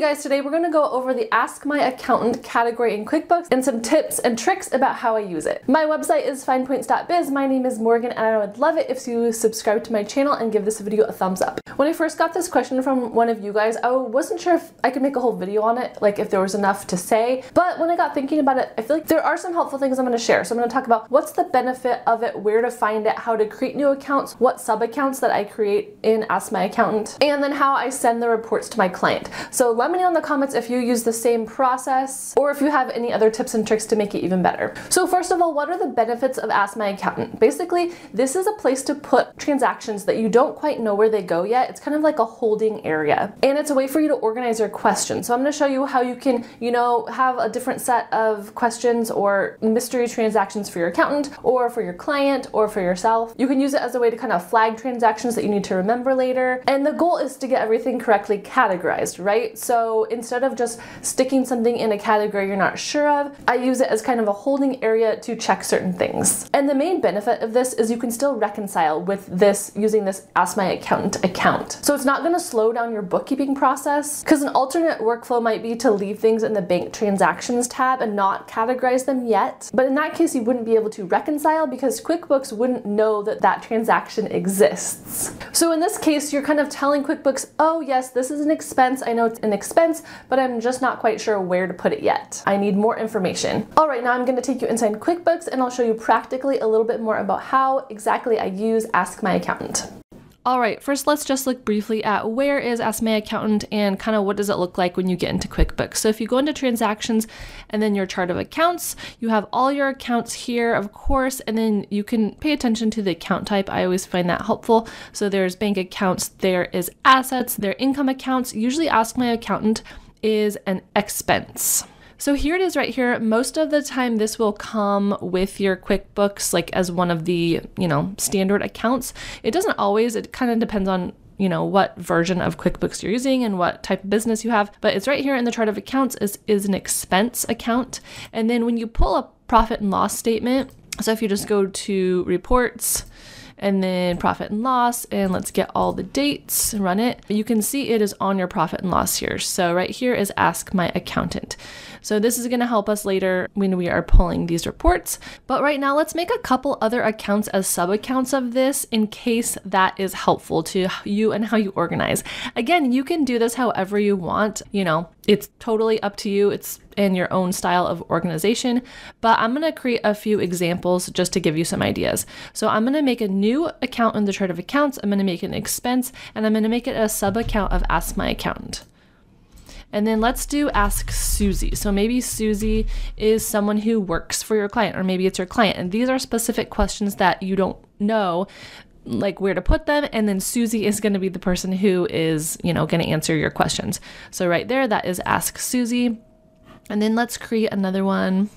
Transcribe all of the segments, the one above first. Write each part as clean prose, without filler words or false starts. Hey guys, today we're gonna go over the Ask My Accountant category in QuickBooks and some tips and tricks about how I use it. My website is finepoints.biz. My name is Morgan and I would love it if you subscribe to my channel and give this video a thumbs up. When I first got this question from one of you guys, I wasn't sure if I could make a whole video on it, like if there was enough to say, but when I got thinking about it, I feel like there are some helpful things I'm gonna share. So I'm gonna talk about what's the benefit of it, where to find it, how to create new accounts, what sub-accounts that I create in Ask My Accountant, and then how I send the reports to my client. So let me know in the comments if you use the same process or if you have any other tips and tricks to make it even better. So first of all, what are the benefits of Ask My Accountant? Basically, this is a place to put transactions that you don't quite know where they go yet. It's kind of like a holding area, and it's a way for you to organize your questions. So I'm going to show you how you can, have a different set of questions or mystery transactions for your accountant or for your client or for yourself. You can use it as a way to kind of flag transactions that you need to remember later. And the goal is to get everything correctly categorized, right? So instead of just sticking something in a category you're not sure of, I use it as kind of a holding area to check certain things. And the main benefit of this is you can still reconcile with this using this Ask My Accountant account. So it's not going to slow down your bookkeeping process, because an alternate workflow might be to leave things in the bank transactions tab and not categorize them yet. But in that case, you wouldn't be able to reconcile because QuickBooks wouldn't know that that transaction exists. So in this case, you're kind of telling QuickBooks, oh yes, this is an expense. I know it's an expense, but I'm just not quite sure where to put it yet. I need more information. All right, now I'm going to take you inside QuickBooks and I'll show you practically a little bit more about how exactly I use Ask My Accountant. All right, first let's just look briefly at where is Ask My Accountant and kind of what does it look like when you get into QuickBooks. So if you go into transactions and then your chart of accounts, you have all your accounts here, of course, and then you can pay attention to the account type. I always find that helpful. So there's bank accounts, there is assets, there are income accounts. Usually Ask My Accountant is an expense. So here it is right here. Most of the time this will come with your QuickBooks, like as one of the, standard accounts. It doesn't always, it kind of depends on what version of QuickBooks you're using and what type of business you have, but it's right here in the chart of accounts is an expense account. And then when you pull a profit and loss statement, so if you just go to reports and then profit and loss, and let's get all the dates and run it. You can see it is on your profit and loss here. So right here is Ask My Accountant. So this is gonna help us later when we are pulling these reports. But right now, let's make a couple other accounts as sub-accounts of this in case that is helpful to you and how you organize. Again, you can do this however you want. It's totally up to you. It's in your own style of organization, but I'm gonna create a few examples just to give you some ideas. So I'm gonna make a new account in the chart of accounts. I'm gonna make an expense, and I'm gonna make it a sub-account of Ask My Accountant. And then let's do Ask Susie. So maybe Susie is someone who works for your client, or maybe it's your client, and these are specific questions that you don't know like where to put them, and then Susie is going to be the person who is, going to answer your questions. So right there, that is Ask Susie. And then let's create another one.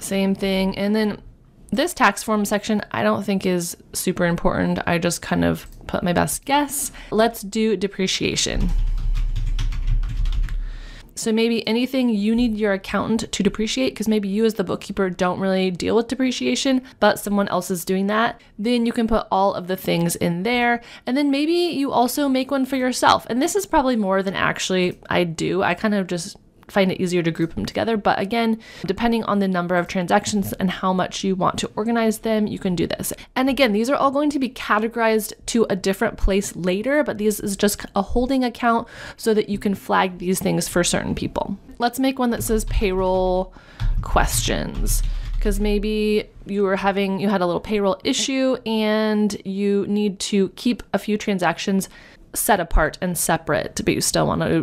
Same thing. And then this tax form section, I don't think is super important. I just kind of put my best guess. Let's do depreciation. So maybe anything you need your accountant to depreciate, because maybe you as the bookkeeper don't really deal with depreciation, but someone else is doing that, then you can put all of the things in there. And then maybe you also make one for yourself. And this is probably more than actually I do. I kind of just find it easier to group them together. But again, depending on the number of transactions and how much you want to organize them, you can do this. And again, these are all going to be categorized to a different place later, but this is just a holding account so that you can flag these things for certain people. Let's make one that says payroll questions, because maybe you had a little payroll issue and you need to keep a few transactions set apart and separate, but you still want to,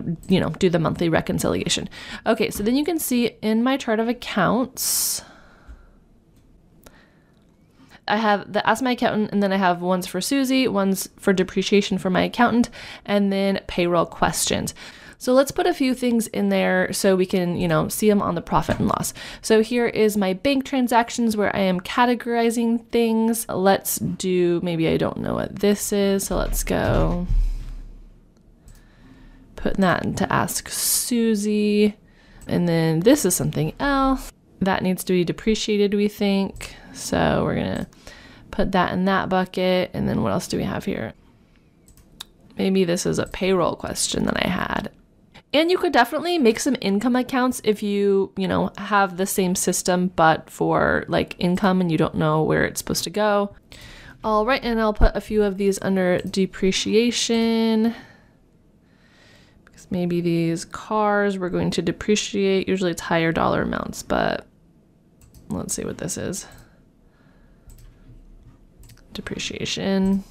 do the monthly reconciliation. Okay, so then you can see in my chart of accounts, I have the Ask My Accountant, and then I have ones for Susie, ones for depreciation for my accountant, and then payroll questions. So let's put a few things in there so we can, see them on the profit and loss. So here is my bank transactions where I am categorizing things. Let's do, maybe I don't know what this is, so let's go. Putting that into Ask Susie. And then this is something else that needs to be depreciated, we think. So we're gonna put that in that bucket. And then what else do we have here? Maybe this is a payroll question that I had. And you could definitely make some income accounts if you, have the same system, but for like income and you don't know where it's supposed to go. All right, and I'll put a few of these under depreciation, because maybe these cars we're going to depreciate. Usually it's higher dollar amounts, but let's see what this is. Depreciation.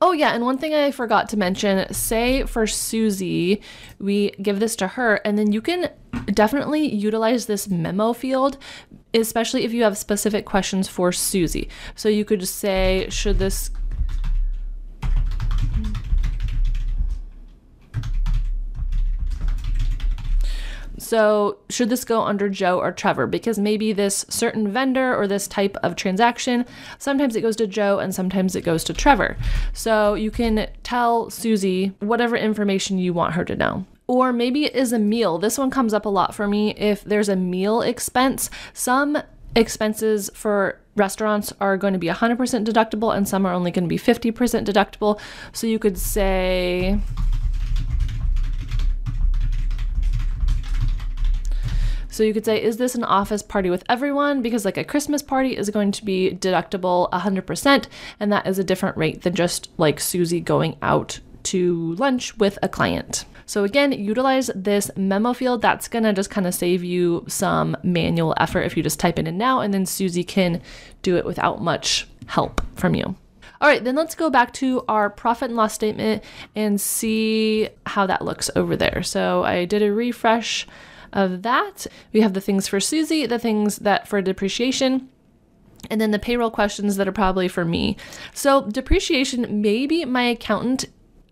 Oh yeah, and one thing I forgot to mention, say for Susie, we give this to her, and then you can definitely utilize this memo field, especially if you have specific questions for Susie. So you could just say, should this... So should this go under Joe or Trevor? Because maybe this certain vendor or this type of transaction, sometimes it goes to Joe and sometimes it goes to Trevor. So you can tell Susie whatever information you want her to know. Or maybe it is a meal. This one comes up a lot for me. If there's a meal expense, some expenses for restaurants are going to be 100% deductible and some are only going to be 50% deductible. So you could say, is this an office party with everyone? Because like a Christmas party is going to be deductible 100%, and that is a different rate than just like Susie going out to lunch with a client. So again, utilize this memo field. That's gonna just kind of save you some manual effort if you just type it in now, and then Susie can do it without much help from you. All right, then let's go back to our profit and loss statement and see how that looks over there. So I did a refresh of that. We have the things for Susie, the things that for depreciation, and then the payroll questions that are probably for me. So depreciation, maybe my accountant,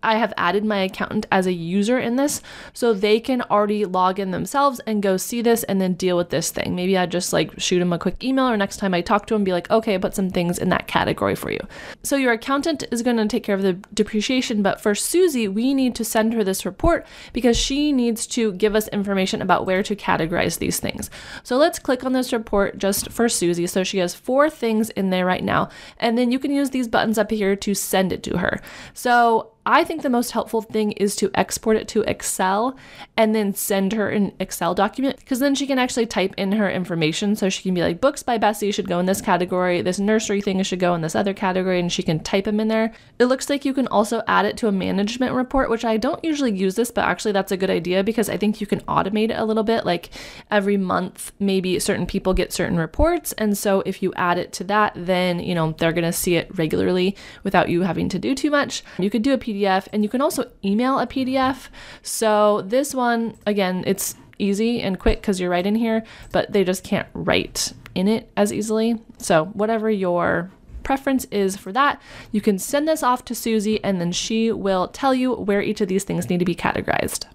I have added my accountant as a user in this, so they can already log in themselves and go see this and then deal with this thing. Maybe I just like shoot him a quick email, or next time I talk to him, be like, okay, I put some things in that category for you. So your accountant is going to take care of the depreciation, but for Susie, we need to send her this report because she needs to give us information about where to categorize these things. So let's click on this report just for Susie. So she has 4 things in there right now, and then you can use these buttons up here to send it to her. So I think the most helpful thing is to export it to Excel and then send her an Excel document, because then she can actually type in her information. So she can be like, books by Bessie should go in this category, this nursery thing should go in this other category, and she can type them in there. It looks like you can also add it to a management report, which I don't usually use this, but actually that's a good idea because I think you can automate it a little bit. Like every month, maybe certain people get certain reports. And so if you add it to that, then, they're going to see it regularly without you having to do too much. You could do a PDF, and you can also email a PDF. So this one, again, it's easy and quick because you're right in here, but they just can't write in it as easily. So whatever your preference is for that, you can send this off to Susie, and then she will tell you where each of these things need to be categorized.